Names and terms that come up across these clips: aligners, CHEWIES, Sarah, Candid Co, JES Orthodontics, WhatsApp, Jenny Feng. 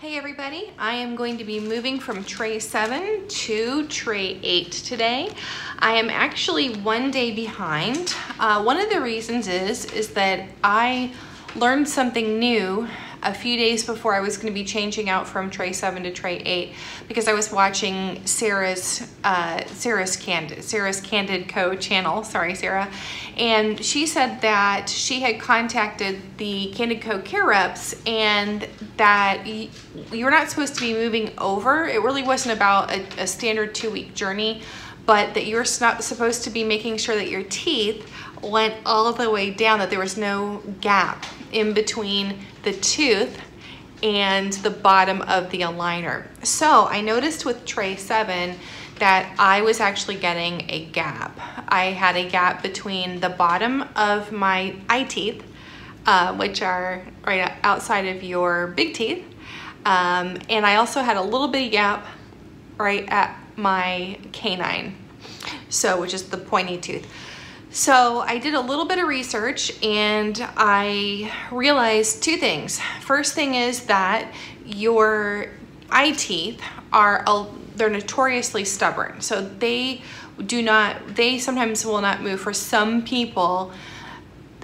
Hey everybody, I am going to be moving from tray 7 to tray 8 today. I am actually one day behind. One of the reasons is that I learned something new a few days before I was going to be changing out from tray 7 to tray 8 because I was watching Sarah's Candid Co channel. Sorry, Sarah. And she said that she had contacted the Candid Co care reps and that you're not supposed to be moving over. It really wasn't about a standard 2-week journey, but that you're not supposed to be making sure that your teeth went all the way down, that there was no gap in between the tooth and the bottom of the aligner. So I noticed with tray 7 that I was actually getting a gap. I had a gap between the bottom of my eye teeth, which are right outside of your big teeth, and I also had a little bitty gap right at my canine, so which is the pointy tooth. So I did a little bit of research and I realized two things. First thing is that your eye teeth are, they're notoriously stubborn. So they sometimes will not move. For some people,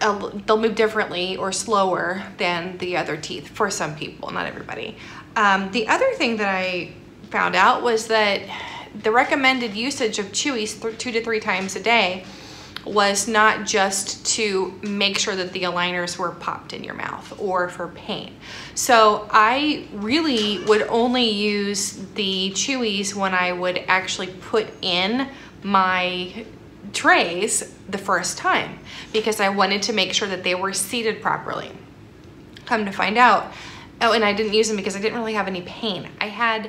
they'll move differently or slower than the other teeth, for some people, not everybody. The other thing that I found out was that the recommended usage of CHEWIES 2 to 3 times a day was not just to make sure that the aligners were popped in your mouth or for pain. So I really would only use the CHEWIES when I would actually put in my trays the first time, because I wanted to make sure that they were seated properly. Come to find out, oh, and I didn't use them because I didn't really have any pain. I had,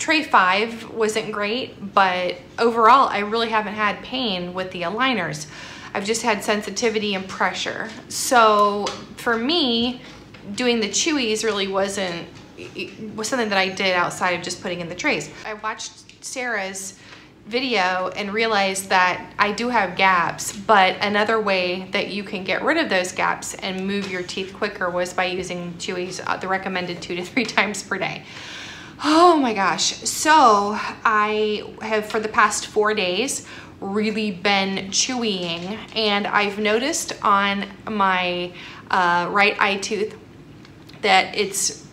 tray 5 wasn't great, but overall I really haven't had pain with the aligners. I've just had sensitivity and pressure. So for me, doing the CHEWIES really was something that I did outside of just putting in the trays. I watched Sarah's video and realized that I do have gaps, but another way that you can get rid of those gaps and move your teeth quicker was by using CHEWIES, the recommended 2 to 3 times per day. Oh my gosh. So I have, for the past 4 days, really been chewing, and I've noticed on my right eye tooth that it's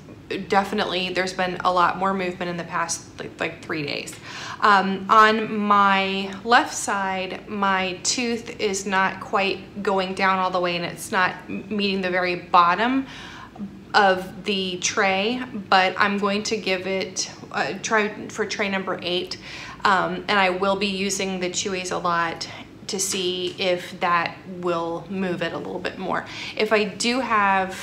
definitely, there's been a lot more movement in the past like 3 days. On my left side, my tooth is not quite going down all the way, and it's not meeting the very bottom of the tray, but I'm going to give it a try for tray number 8, and I will be using the CHEWIES a lot to see if that will move it a little bit more. If I do have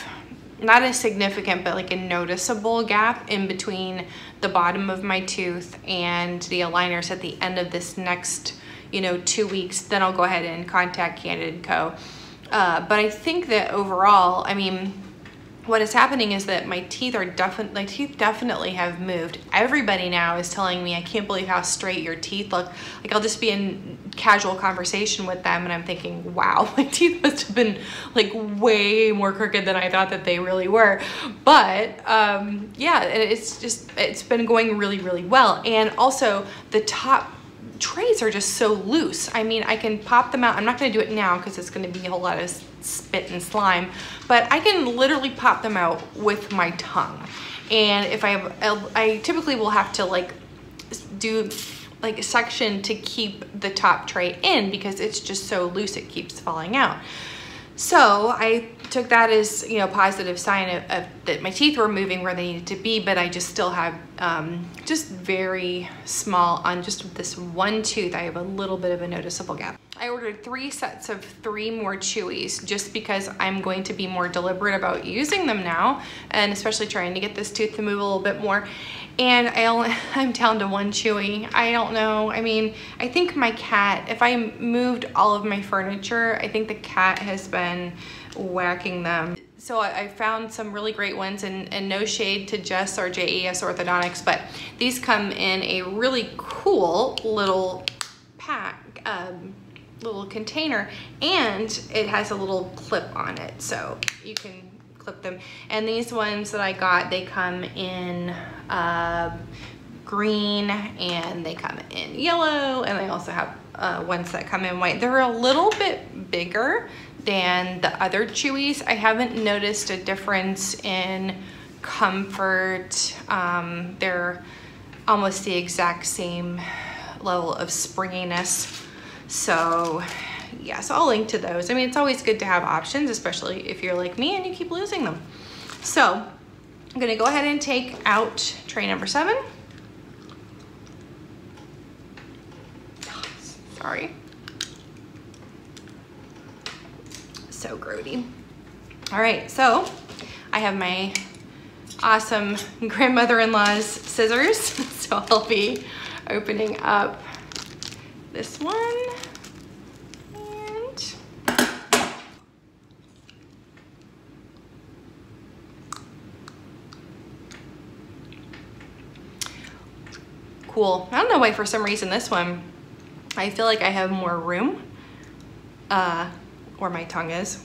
not a significant but like a noticeable gap in between the bottom of my tooth and the aligners at the end of this next 2 weeks, then I'll go ahead and contact Candid Co. But I think that overall, I mean, what is happening is that my teeth are definitely have moved. Everybody now is telling me, I can't believe how straight your teeth look. Like, I'll just be in casual conversation with them and I'm thinking, wow, my teeth must have been like way more crooked than I thought that they really were. But yeah, it's been going really, really well. And also the top trays are just so loose. I mean, I can pop them out. I'm not going to do it now because it's going to be a whole lot of spit and slime, but I can literally pop them out with my tongue. And if I typically will have to like do like a section to keep the top tray in because it's just so loose, it keeps falling out. So I took that as a positive sign of that my teeth were moving where they needed to be, but I just still have just very small, on just this one tooth, I have a little bit of a noticeable gap. I ordered 3 sets of 3 more CHEWIES just because I'm going to be more deliberate about using them now, and especially trying to get this tooth to move a little bit more. And I'm down to 1 CHEWIE. I don't know. I mean, I think my cat, if I moved all of my furniture, I think the cat has been whacking them. So I found some really great ones, and no shade to JES or JES Orthodontics, but these come in a really cool little pack, little container, and it has a little clip on it, so you can clip them. And these ones that I got, they come in green, and they come in yellow, and I also have ones that come in white. They're a little bit bigger than the other Chewies. I haven't noticed a difference in comfort. They're almost the exact same level of springiness. So yeah, so I'll link to those. I mean, it's always good to have options, especially if you're like me and you keep losing them. So I'm gonna go ahead and take out tray number 7. Sorry. So grody. All right, so I have my awesome grandmother-in-law's scissors, so I'll be opening up this one. And cool. I don't know why, for some reason, this one, I feel like I have more room where my tongue is.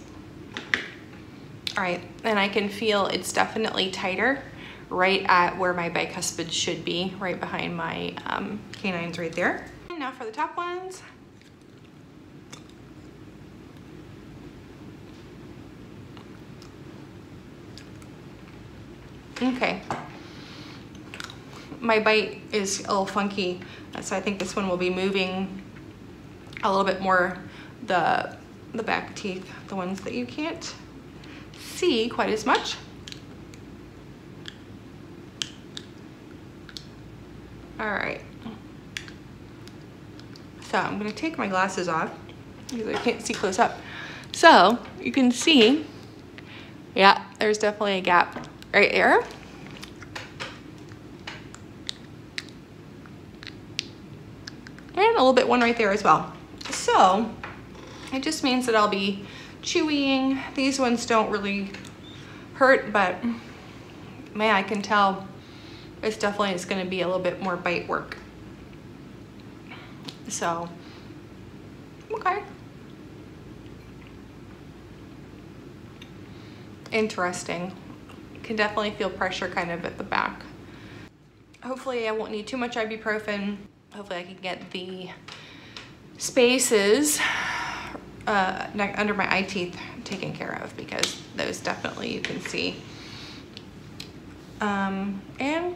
All right, and I can feel it's definitely tighter right at where my bicuspid should be, right behind my canines right there. And now for the top ones. Okay. My bite is a little funky, so I think this one will be moving a little bit more, the back teeth, the ones that you can't see quite as much. All right, so I'm gonna take my glasses off because I can't see close up. So you can see, yeah, there's definitely a gap right there. And a little bit one right there as well. So it just means that I'll be chewing. These ones don't really hurt, but man, I can tell it's definitely is gonna be a little bit more bite work. So, okay. Interesting. Can definitely feel pressure kind of at the back. Hopefully I won't need too much ibuprofen. Hopefully I can get the spaces under my eye teeth taken care of, because those definitely you can see. And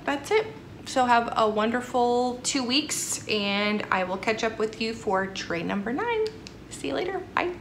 that's it. So have a wonderful 2 weeks, and I will catch up with you for tray number 9. See you later, bye.